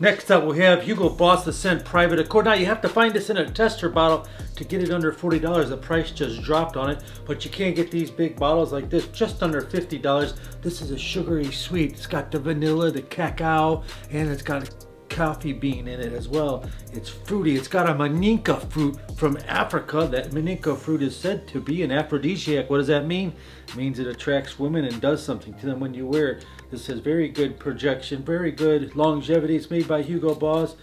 Next up, we have Hugo Boss The Scent Private Accord. Now, you have to find this in a tester bottle to get it under $40. The price just dropped on it, but you can't get these big bottles like this just under $50. This is a sugary sweet. It's got the vanilla, the cacao, and it's got coffee bean in it as well. It's fruity. It's got a Maninka fruit from Africa. That Maninka fruit is said to be an aphrodisiac. What does that mean? It means it attracts women and does something to them when you wear it. This has very good projection, very good longevity. It's made by Hugo Boss,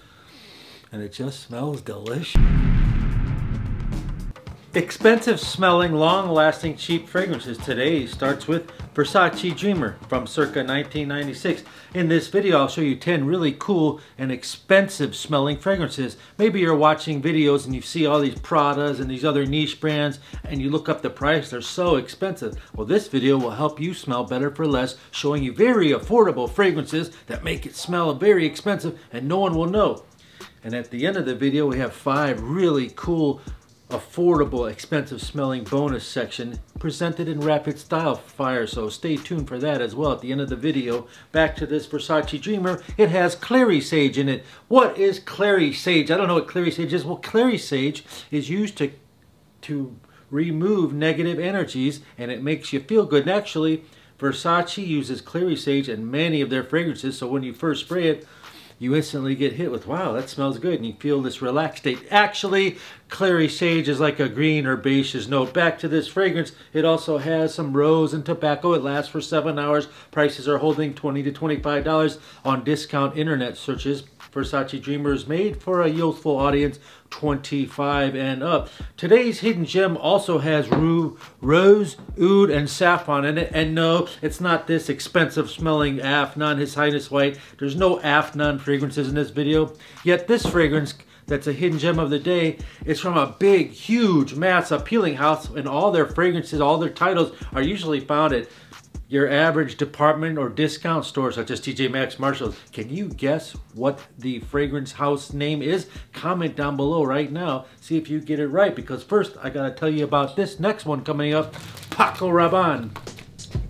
and it just smells delicious. Expensive smelling, long-lasting, cheap fragrances. Today starts with Versace Dreamer from circa 1996. In this video, I'll show you 10 really cool and expensive smelling fragrances. Maybe you're watching videos and you see all these Pradas and these other niche brands and you look up the price, they're so expensive. Well, this video will help you smell better for less, showing you very affordable fragrances that make it smell very expensive and no one will know. And at the end of the video, we have 5 really cool affordable, expensive smelling bonus section presented in rapid style fire, so stay tuned for that as well at the end of the video. Back to this Versace Dreamer. It has clary sage in it. What is clary sage? I don't know what clary sage is. Well, clary sage is used to remove negative energies, and it makes you feel good. And actually, Versace uses clary sage in many of their fragrances, so when you first spray it, you instantly get hit with, wow, that smells good, and you feel this relaxed state. Actually, clary sage is like a green herbaceous note. Back to this fragrance, it also has some rose and tobacco. It lasts for 7 hours. Prices are holding $20 to $25 on discount internet searches. Versace Dreamer is made for a youthful audience, 25 and up. Today's hidden gem also has rose, oud, and saffron in it. And no, it's not this expensive smelling Afnan His Highness White. There's no Afnan fragrances in this video. Yet this fragrance that's a hidden gem of the day is from a big, huge, mass appealing house. And all their fragrances, all their titles are usually found at your average department or discount store such as TJ Maxx, Marshalls. Can you guess what the fragrance house name is? Comment down below right now. See if you get it right, because first I gotta tell you about this next one coming up, Paco Rabanne.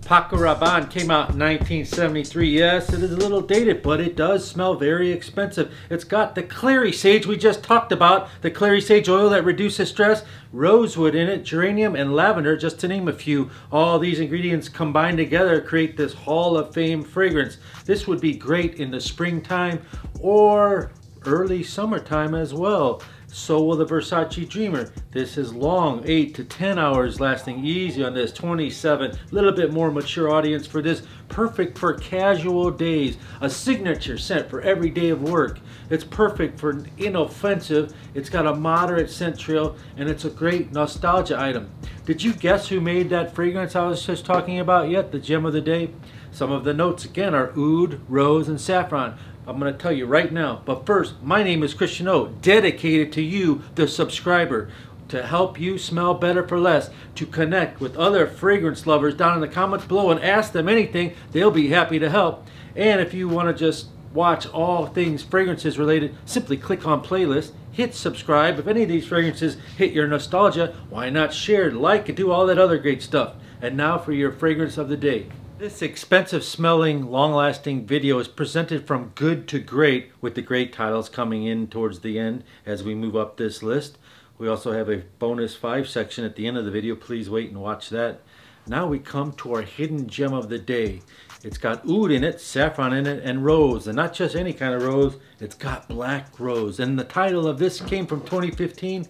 Paco Rabanne came out in 1973. Yes, it is a little dated, but it does smell very expensive. It's got the clary sage we just talked about, the clary sage oil that reduces stress, rosewood in it, geranium, and lavender, just to name a few. All these ingredients combined together create this Hall of Fame fragrance. This would be great in the springtime or early summertime as well. So will the Versace Dreamer. This is long, 8 to 10 hours lasting, easy on this, 27. A little bit more mature audience for this. Perfect for casual days. A signature scent for every day of work. It's perfect for inoffensive. It's got a moderate scent trail, and it's a great nostalgia item. Did you guess who made that fragrance I was just talking about yet? The gem of the day? Some of the notes again are oud, rose, and saffron. I'm going to tell you right now. But first, my name is Christian O, dedicated to you, the subscriber, to help you smell better for less, to connect with other fragrance lovers down in the comments below and ask them anything. They'll be happy to help. And if you want to just watch all things fragrances related, simply click on playlist, hit subscribe. If any of these fragrances hit your nostalgia, why not share, like, and do all that other great stuff. And now for your fragrance of the day. This expensive smelling, long-lasting video is presented from good to great, with the great titles coming in towards the end as we move up this list. We also have a bonus 5 section at the end of the video. Please wait and watch that. Now we come to our hidden gem of the day. It's got oud in it, saffron in it, and rose. And not just any kind of rose, it's got black rose. And the title of this came from 2015,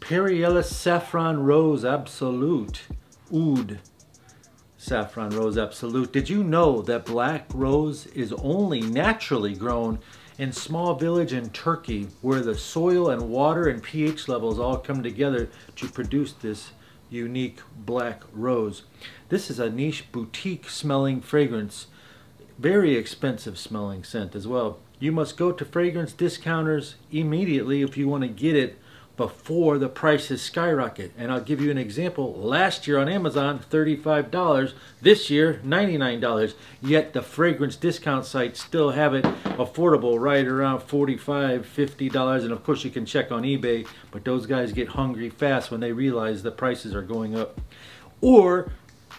Perry Ellis Saffron Rose Absolute, oud. Saffron Rose Absolute. Did you know that black rose is only naturally grown in small village in Turkey, where the soil and water and pH levels all come together to produce this unique black rose? This is a niche boutique smelling fragrance, very expensive smelling scent as well. You must go to fragrance discounters immediately if you want to get it before the prices skyrocket. And I'll give you an example. Last year on Amazon, $35. This year, $99. Yet the fragrance discount sites still have it affordable, right around $45, $50. And of course you can check on eBay, but those guys get hungry fast when they realize the prices are going up. Or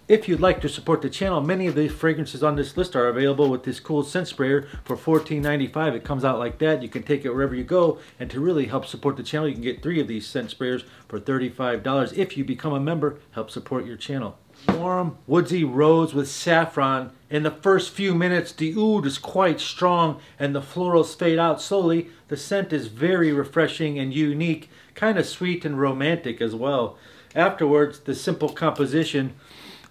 If you'd like to support the channel, many of the fragrances on this list are available with this cool scent sprayer for $14.95. It comes out like that. You can take it wherever you go. And to really help support the channel, you can get 3 of these scent sprayers for $35. If you become a member, help support your channel. Warm, woodsy rose with saffron. In the first few minutes, the oud is quite strong and the florals fade out slowly. The scent is very refreshing and unique, kind of sweet and romantic as well. Afterwards, the simple composition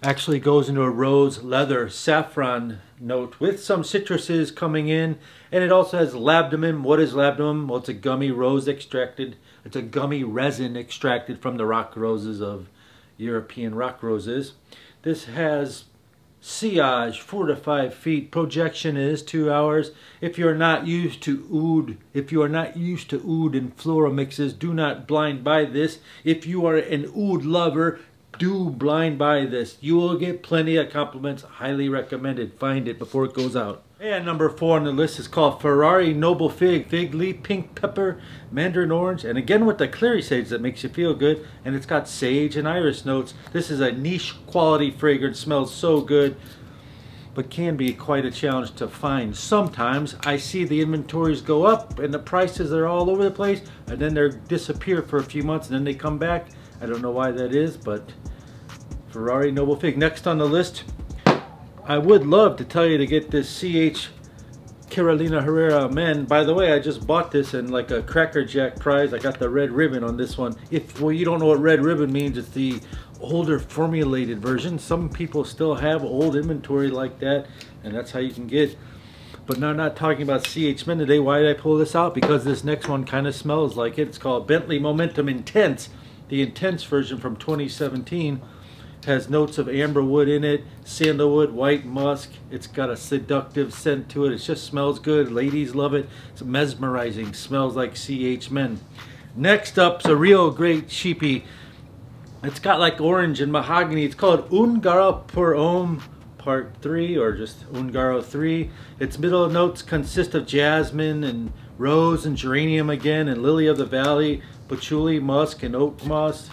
actually goes into a rose leather saffron note with some citruses coming in, and it also has labdanum. What is labdanum? Well, it's a gummy rose extracted. It's a gummy resin extracted from the rock roses of European rock roses. This has sillage 4 to 5 feet. Projection is 2 hours. If you're not used to oud, and floral mixes, do not blind buy this. If you are an oud lover, do blind buy this. You will get plenty of compliments. Highly recommended. Find it before it goes out. And number 4 on the list is called Ferrari Noble Fig. Fig leaf, pink pepper, mandarin orange, and again with the clary sage that makes you feel good. And it's got sage and iris notes. This is a niche quality fragrance. Smells so good, but can be quite a challenge to find. Sometimes I see the inventories go up and the prices are all over the place, and then they disappear for a few months and then they come back. I don't know why that is, but Ferrari Noble Fig. Next on the list, I would love to tell you to get this CH Carolina Herrera Men. By the way, I just bought this in like a Cracker Jack prize. I got the red ribbon on this one. If, well, you don't know what red ribbon means, it's the older formulated version. Some people still have old inventory like that, and that's how you can get. But now I'm not talking about CH Men today. Why did I pull this out? Because this next one kind of smells like it. It's called Bentley Momentum Intense. The Intense version from 2017 has notes of amberwood in it, sandalwood, white musk. It's got a seductive scent to it. It just smells good. Ladies love it. It's mesmerizing. Smells like CH Men. Next up's a real great cheapie. It's got like orange and mahogany. It's called Ungaro Pour Homme Part 3, or just Ungaro 3. Its middle notes consist of jasmine and rose and geranium again, and lily of the valley, patchouli, musk, and oak moss.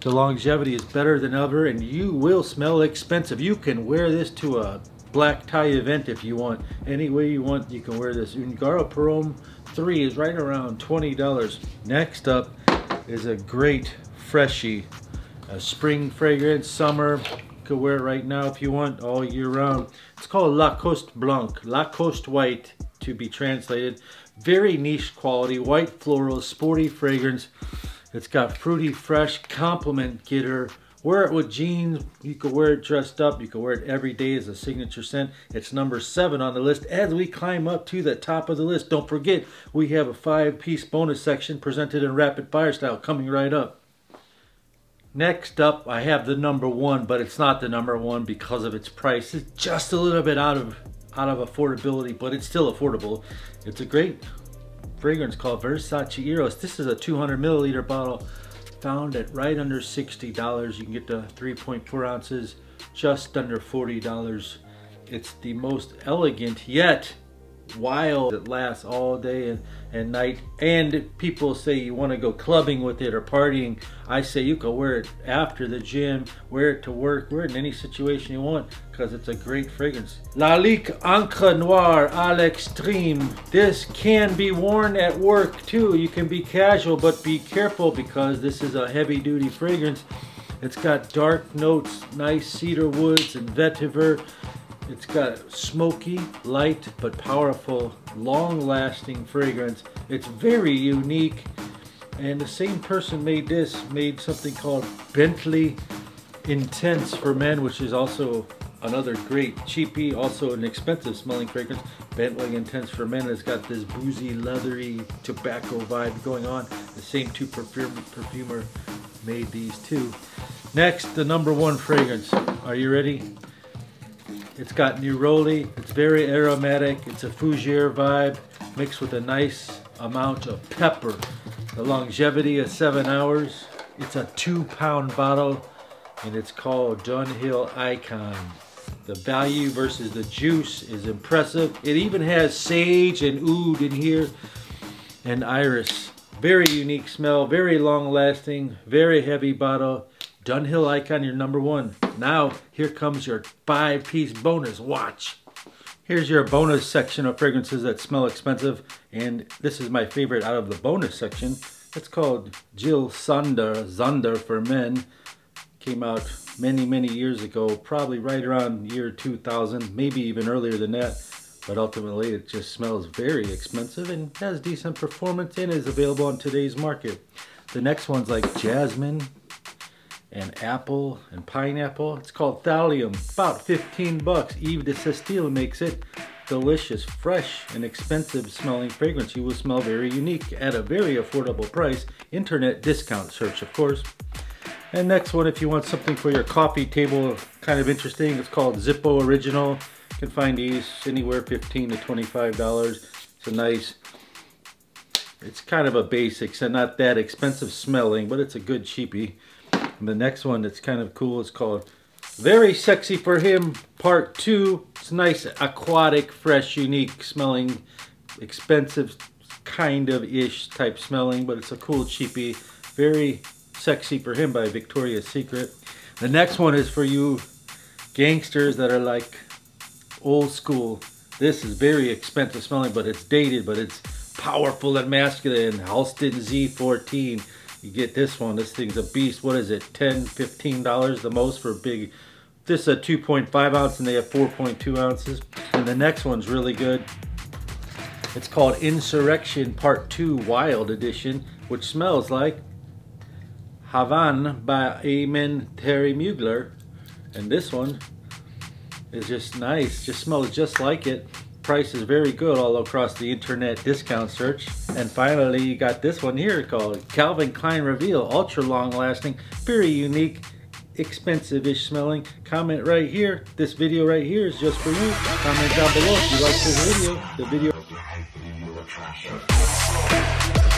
The longevity is better than ever, and you will smell expensive. You can wear this to a black tie event if you want. Any way you want, you can wear this. Ungaro Pour Homme 3 is right around $20. Next up is a great freshie, a spring fragrance, summer. You could wear it right now if you want, all year round. It's called Lacoste Blanc, Lacoste White to be translated. Very niche quality, white florals, sporty fragrance. It's got fruity, fresh, compliment getter. Wear it with jeans. You can wear it dressed up. You can wear it every day as a signature scent. It's number 7 on the list. As we climb up to the top of the list, don't forget we have a 5-piece bonus section presented in rapid fire style coming right up. Next up, I have the number 1, but it's not the number 1 because of its price. It's just a little bit out of affordability, but it's still affordable. It's a great fragrance called Versace Eros. This is a 200 milliliter bottle found at right under $60. You can get the 3.4 ounces, just under $40. It's the most elegant yet wild. It lasts all day and night, and people say you want to go clubbing with it or partying. I say you can wear it after the gym, wear it to work, wear it in any situation you want, because it's a great fragrance. Lalique Ancre Noir à l'extreme. This can be worn at work too. You can be casual, but be careful because this is a heavy duty fragrance. It's got dark notes, nice cedar woods and vetiver. It's got a smoky, light, but powerful, long-lasting fragrance. It's very unique, and the same person made this, made something called Bentley Intense for Men, which is also another great cheapie, also an expensive smelling fragrance. Bentley Intense for Men has got this boozy, leathery, tobacco vibe going on. The same two perfumer made these two. Next, the number 1 fragrance. Are you ready? It's got neroli. It's very aromatic. It's a fougere vibe mixed with a nice amount of pepper. The longevity is 7 hours. It's a 2-pound bottle, and it's called Dunhill Icon. The value versus the juice is impressive. It even has sage and oud in here and iris. Very unique smell, very long lasting, very heavy bottle. Dunhill Icon, your number 1. Now, here comes your 5-piece bonus watch. Here's your bonus section of fragrances that smell expensive, and this is my favorite out of the bonus section. It's called Jill Sander for Men. Came out many, many years ago, probably right around year 2000, maybe even earlier than that. But ultimately, it just smells very expensive and has decent performance and is available on today's market. The next one's like jasmine and apple and pineapple. It's called Thallium, about 15 bucks. Eve de Cestile makes it. Delicious, fresh, and expensive smelling fragrance. You will smell very unique at a very affordable price. Internet discount search, of course. And next one, if you want something for your coffee table, kind of interesting, it's called Zippo Original. You can find these anywhere $15 to $25. It's a nice, it's kind of a basics and not that expensive smelling, but it's a good cheapie. And the next one that's kind of cool is called Very Sexy For Him Part 2. It's nice, aquatic, fresh, unique smelling, expensive kind of ish type smelling, but it's a cool cheapie. Very Sexy For Him by Victoria's Secret. The next one is for you gangsters that are like old school. This is very expensive smelling, but it's dated, but it's powerful and masculine. Halston Z14. You get this one. This thing's a beast. What is it? $10, $15 the most for a big. This is a 2.5 ounce and they have 4.2 ounces. And the next one's really good. It's called Insurrection Part 2 Wild Edition, which smells like Havana by Amen Terry Mugler. And this one is just nice, just smells just like it. Price is very good all across the internet discount search. And finally, you got this one here called Calvin Klein Reveal, ultra long lasting, very unique, expensive-ish smelling. Comment right here. This video right here is just for you. Comment down below if you like this video. The video.